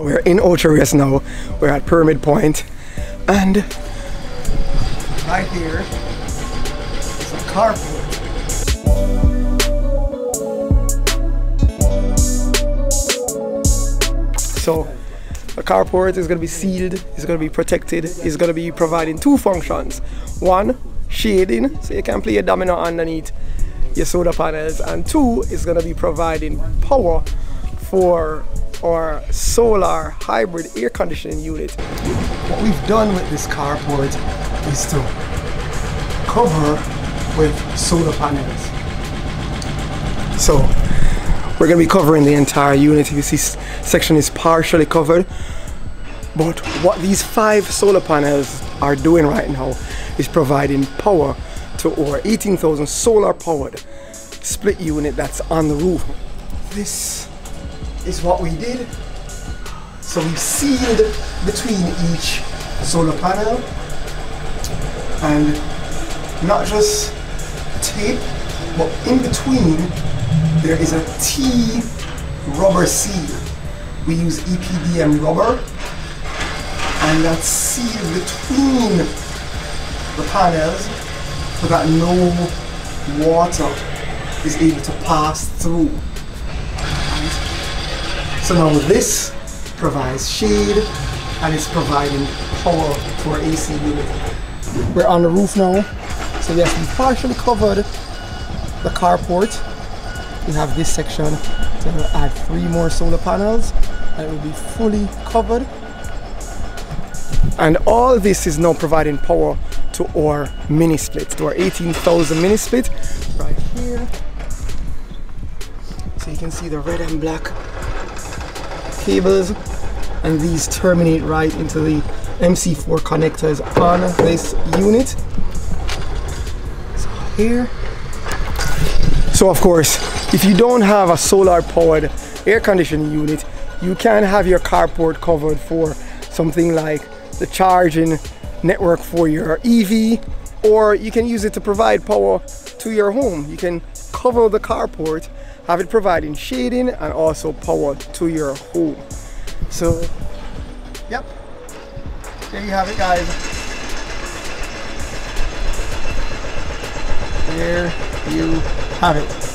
We're in Ocho Rios now. We're at Pyramid Point, and right here is a carport. So the carport is going to be sealed, it's going to be protected, it's going to be providing two functions. One, shading, so you can play a domino underneath your solar panels, and two, it's going to be providing power for our solar hybrid air conditioning unit. What we've done with this carport is to cover with solar panels. So we're going to be covering the entire unit. If you see, section is partially covered. But what these 5 solar panels are doing right now is providing power to our 18,000 solar powered split unit that's on the roof. This is what we did. So we've sealed between each solar panel, and not just tape, but in between there is a T-rubber seal. We use EPDM rubber, and that's sealed between the panels so that no water is able to pass through. So now this provides shade and it's providing power for AC unit. We're on the roof now. So yes, we partially covered the carport. We have this section to add 3 more solar panels and it will be fully covered. And all this is now providing power to our mini split, to our 18,000 mini split right here. So you can see the red and black cables, and these terminate right into the MC4 connectors on this unit. So here. So of course, if you don't have a solar powered air conditioning unit, you can have your carport covered for something like the charging network for your EV, or you can use it to provide power to your home. You can cover the carport, have it providing shading and also power to your home. So, yep, there you have it, guys. There you have it.